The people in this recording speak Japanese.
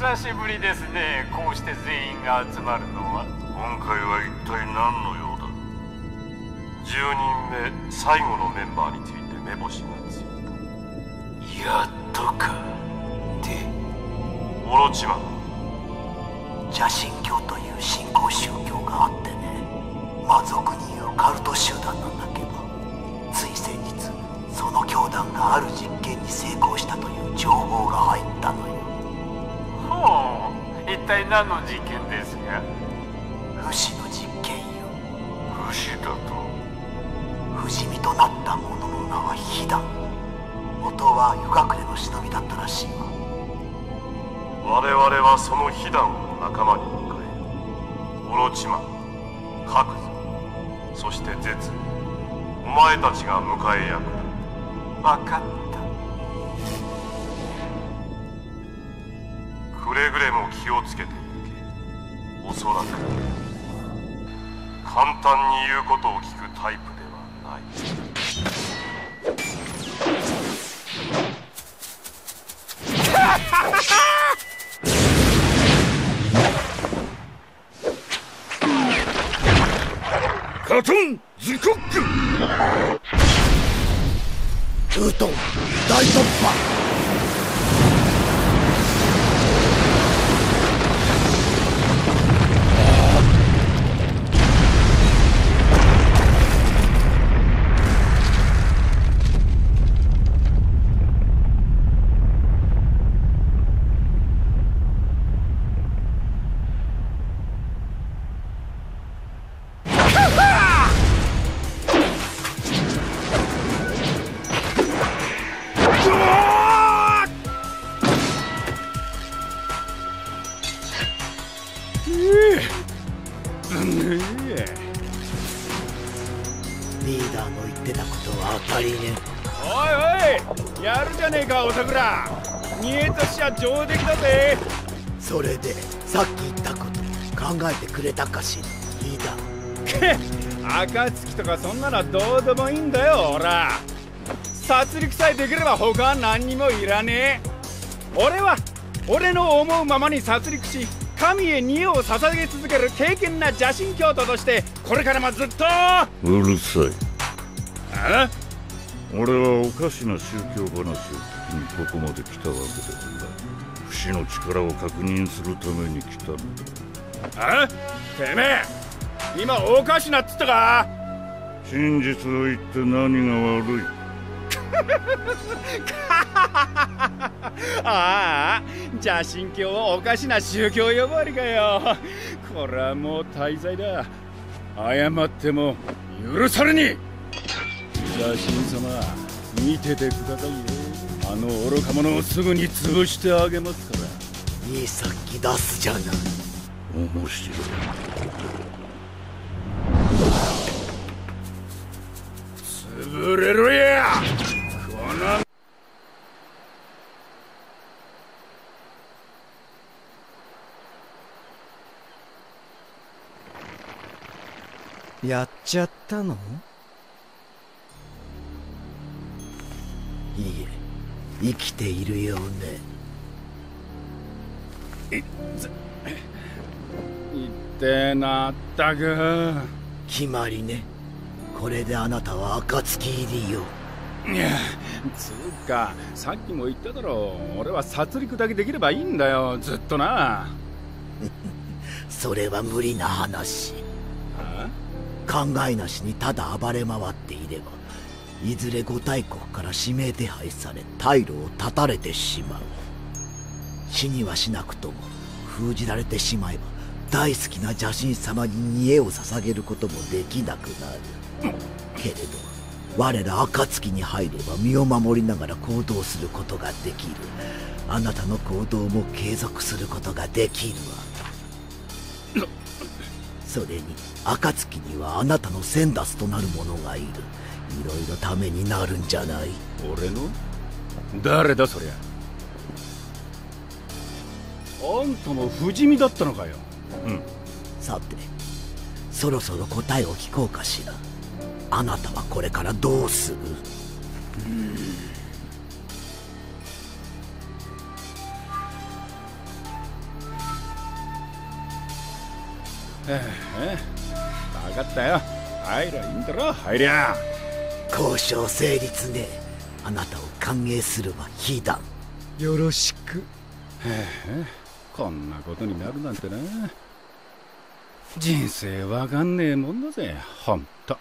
久しぶりですね、こうして全員が集まるのは。今回は一体何の用だ。10人目、最後のメンバーについて目星がついた。やっとか。でオロチマン、邪神教という信仰宗教があってね、魔族にいうカルト集団なんだけど、つい先日その教団がある実験に成功したという情報が入ったのよ。ほう、一体何の実験ですか。不死の実験よ。不死だと。不死身となった者の名は飛弾。元は夜隠れの忍びだったらしいわ。我々はその飛弾を仲間に迎え、オロチマン、カクズ、そしてゼツ、お前たちが迎え役だ。分かった。くれぐれも気をつけていけ。おそらく簡単に言うことを聞くタイプではないカトンズコックトゥートン大突破。それでさっき言ったこと考えてくれたかしら、リーダー。けっ、暁とかそんなのどうでもいいんだよ。おら殺戮さえできれば他は何にもいらねえ。俺は俺の思うままに殺戮し、神へ荷を捧げ続ける敬虔な邪神教徒として、これからもずっと。うるさい。ああ、俺はおかしな宗教話を聞きにここまで来たわけではない。不死の力を確認するために来たのだ。あ？てめえ、今おかしなっつったか？真実を言って何が悪い。ああ、邪神教はおかしな宗教呼ばわりかよ。これはもう大罪だ。謝っても許されねえ。邪神様、見ててくださいよ。あの愚か者をすぐに潰してあげますから。いい殺気出すじゃない。面白い。潰れろや、この。やっちゃったの？いいえ、生きているようね。いってなったく。決まりね。これであなたは暁入りよ。いや、つうかさっきも言っただろう。俺は殺戮だけできればいいんだよ、ずっとな。それは無理な話。考えなしにただ暴れ回っていれば、いずれ五大国から指名手配され退路を断たれてしまう。死にはしなくとも封じられてしまえば、大好きな邪神様に贄を捧げることもできなくなる。けれど我ら暁に入れば、身を守りながら行動することができる。あなたの行動も継続することができるわ。それに暁にはあなたの先達となる者がいる。いろいろためになるんじゃない。俺の？誰だそりゃ。あんたも不死身だったのかよ。うん。さて、そろそろ答えを聞こうかしら。あなたはこれからどうする？分かったよ。入りゃいいんだろ、入りゃ。交渉成立であなたを歓迎するは非だ。よろしく。こんなことになるなんてな。人生わかんねえもんだぜ、ほんと。